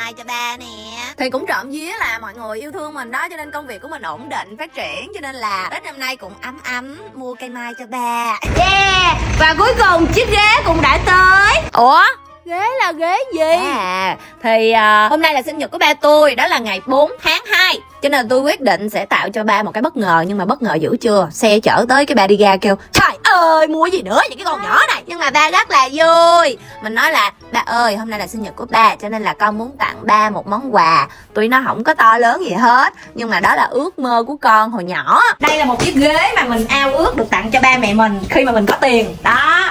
Mai cho ba nè. Thì cũng trộm vía là mọi người yêu thương mình đó, cho nên công việc của mình ổn định, phát triển, cho nên là Tết năm nay cũng ấm ấm mua cây mai cho ba. Yeah. Và cuối cùng chiếc ghế cũng đã tới. Ủa? Ghế là ghế gì? Thì hôm nay là sinh nhật của ba tôi, đó là ngày 4 tháng 2, cho nên tôi quyết định sẽ tạo cho ba một cái bất ngờ. Nhưng mà bất ngờ dữ chưa, xe chở tới cái ba đi ra kêu trời ơi mua gì nữa những cái con nhỏ này. Nhưng mà ba rất là vui, mình nói là ba ơi hôm nay là sinh nhật của ba cho nên là con muốn tặng ba một món quà, tuy nó không có to lớn gì hết nhưng mà đó là ước mơ của con hồi nhỏ. Đây là một chiếc ghế mà mình ao ước được tặng cho ba mẹ mình khi mà mình có tiền đó.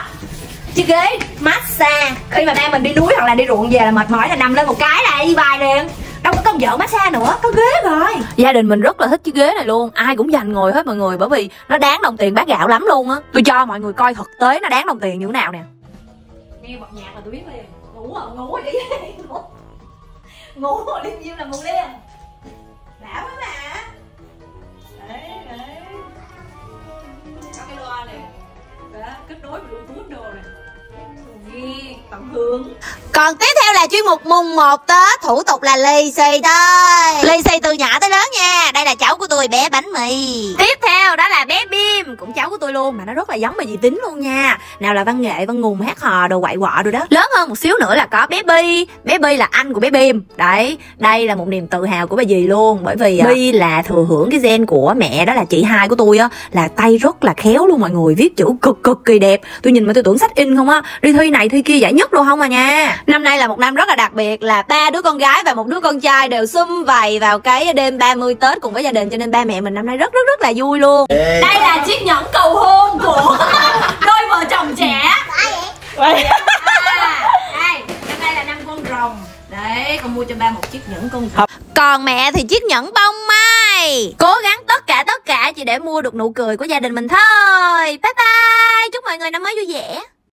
Chiếc ghế massage, khi mà ba mình đi núi hoặc là đi ruộng về là mệt mỏi là nằm lên một cái là đi bài liền, đâu có công vợ massage nữa, có ghế rồi. Gia đình mình rất là thích chiếc ghế này luôn, ai cũng dành ngồi hết mọi người, bởi vì nó đáng đồng tiền bát gạo lắm luôn á. Tôi cho mọi người coi thực tế nó đáng đồng tiền như thế nào nè. Nghe bật nhạc là tôi biết liền, ngủ rồi đi ngủ rồi liên nhiêu là một liền. Đã quá mà. Đấy. Có cái loa này. Đó, kết nối với Bluetooth đồ này. Còn tiếp theo là chuyên mục mùng 1 Tết, thủ tục là lì xì thôi. Lì xì từ nhỏ tới lớn nha. Đây là cháu của tôi bé Bánh Mì. Tiếp theo đó là bé Bim, cũng cháu của tôi luôn mà nó rất là giống bà dì Tính luôn nha. Nào là văn nghệ, văn ngùng, hát hò, đồ quậy quọ đồ đó. Lớn hơn một xíu nữa là có bé Bi. Bé Bi là anh của bé Bim. Đấy, đây là một niềm tự hào của bà dì luôn, bởi vì Bi là thừa hưởng cái gen của mẹ, đó là chị hai của tôi á, là tay rất là khéo luôn mọi người, viết chữ cực kỳ đẹp. Tôi nhìn mà tôi tưởng sách in không á, đi thi này thi kia giải nhất luôn không à nha. Năm nay là một năm rất là đặc biệt, là ba đứa con gái và một đứa con trai đều sum vầy vào cái đêm 30 Tết cùng với gia đình, cho nên ba mẹ mình năm nay rất là vui luôn. Đây là chiếc nhẫn cầu hôn của đôi vợ chồng trẻ. Đây, năm nay là năm con rồng. Đấy, con mua cho ba một chiếc nhẫn con rồng. Còn mẹ thì chiếc nhẫn bông mai. Cố gắng tất cả chỉ để mua được nụ cười của gia đình mình thôi. Bye bye, chúc mọi người năm mới vui vẻ.